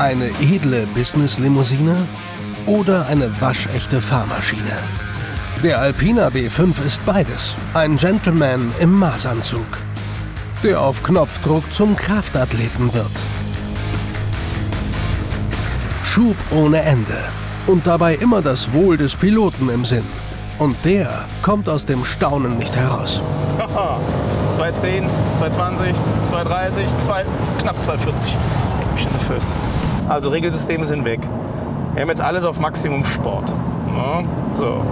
Eine edle Business-Limousine oder eine waschechte Fahrmaschine? Der Alpina B5 ist beides. Ein Gentleman im Maßanzug, der auf Knopfdruck zum Kraftathleten wird. Schub ohne Ende und dabei immer das Wohl des Piloten im Sinn. Und der kommt aus dem Staunen nicht heraus. 210, 220, 230, knapp 240. Leck mich in die Füße. Also Regelsysteme sind weg. Wir haben jetzt alles auf Maximum Sport. Ja, so.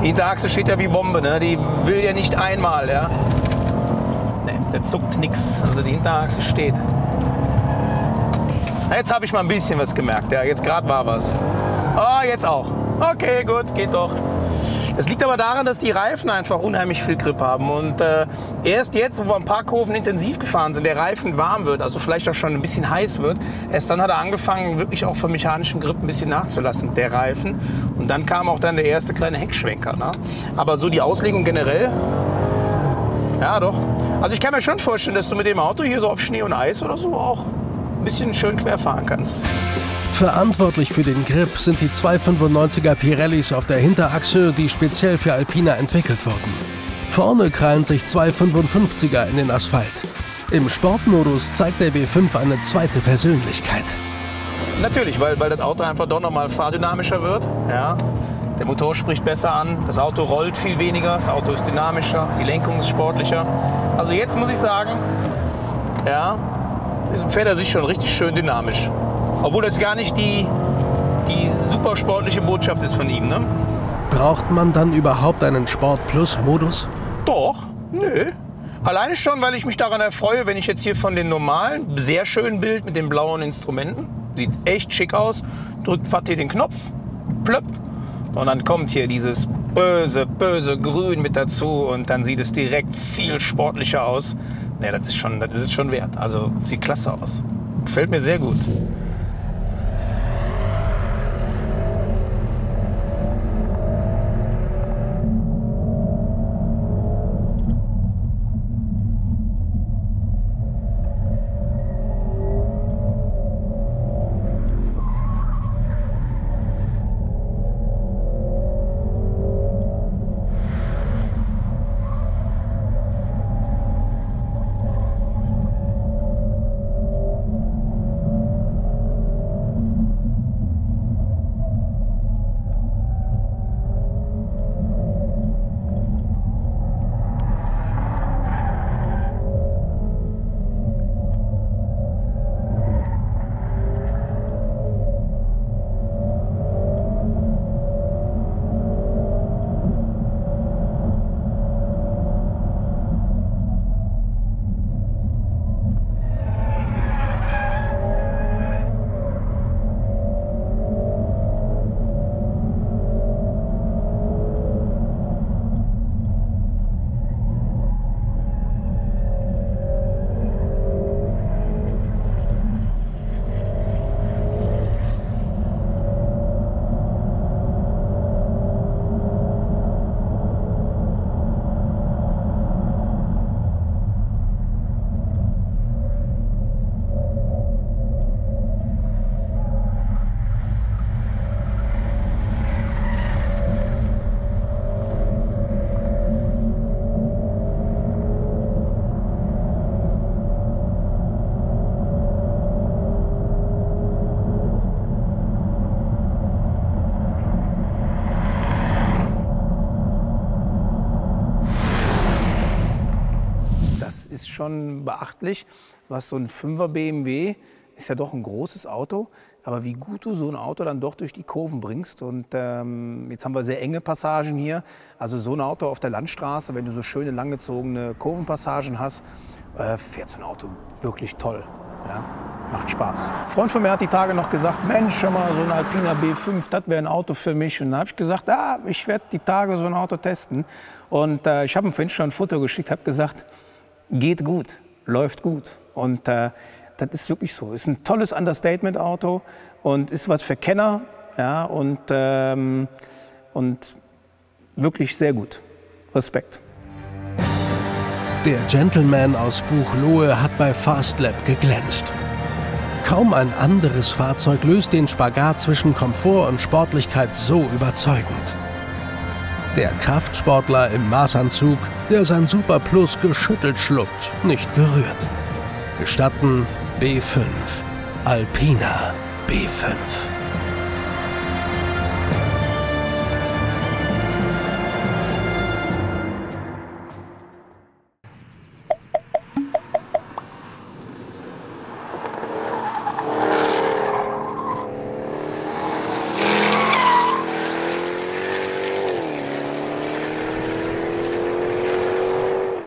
Die Hinterachse steht ja wie Bombe, ne? Die will ja nicht einmal, ja? Ne, der zuckt nix, also die Hinterachse steht. Na, jetzt habe ich mal ein bisschen was gemerkt, ja, jetzt gerade war was. Ah, jetzt auch. Okay, gut, geht doch. Es liegt aber daran, dass die Reifen einfach unheimlich viel Grip haben und erst jetzt, wo wir ein paar Kurven intensiv gefahren sind, der Reifen warm wird, also vielleicht auch schon ein bisschen heiß wird, erst dann hat er angefangen, wirklich auch vom mechanischen Grip ein bisschen nachzulassen, der Reifen. Und dann kam auch dann der erste kleine Heckschwenker, ne? Aber so die Auslegung generell, ja doch. Also ich kann mir schon vorstellen, dass du mit dem Auto hier so auf Schnee und Eis oder so auch ein bisschen schön quer fahren kannst. Verantwortlich für den Grip sind die 295er Pirellis auf der Hinterachse, die speziell für Alpina entwickelt wurden. Vorne krallen sich 255er in den Asphalt. Im Sportmodus zeigt der B5 eine zweite Persönlichkeit. Natürlich, weil das Auto einfach doch nochmal fahrdynamischer wird. Ja. Der Motor spricht besser an, das Auto rollt viel weniger, das Auto ist dynamischer, die Lenkung ist sportlicher. Also jetzt muss ich sagen, ja, fährt er sich schon richtig schön dynamisch. Obwohl das gar nicht die super sportliche Botschaft ist von ihm, ne? Braucht man dann überhaupt einen Sport-Plus-Modus? Doch, nö. Alleine schon, weil ich mich daran erfreue, wenn ich jetzt hier von dem normalen, sehr schönen Bild mit den blauen Instrumenten, sieht echt schick aus, drückt Fatih den Knopf, plöpp, und dann kommt hier dieses böse, böse Grün mit dazu und dann sieht es direkt viel sportlicher aus. Ne, das ist schon wert. Also sieht klasse aus. Gefällt mir sehr gut. Ist schon beachtlich, was so ein 5er BMW, ist ja doch ein großes Auto, aber wie gut du so ein Auto dann doch durch die Kurven bringst. Und jetzt haben wir sehr enge Passagen hier, also so ein Auto auf der Landstraße, wenn du so schöne langgezogene Kurvenpassagen hast, fährt so ein Auto wirklich toll, ja? Macht Spaß. Ein Freund von mir hat die Tage noch gesagt, Mensch, schon mal so ein Alpina B5, das wäre ein Auto für mich. Und da habe ich gesagt, ah, ich werde die Tage so ein Auto testen. Und ich habe ihm vorhin schon ein Foto geschickt, habe gesagt, geht gut, läuft gut und das ist wirklich so. Ist ein tolles Understatement-Auto und ist was für Kenner, ja, und wirklich sehr gut. Respekt. Der Gentleman aus Buchloe hat bei Fast Lap geglänzt. Kaum ein anderes Fahrzeug löst den Spagat zwischen Komfort und Sportlichkeit so überzeugend. Der Kraftsportler im Maßanzug, der sein Super Plus geschüttelt schluckt, nicht gerührt. Gestatten B5, Alpina B5.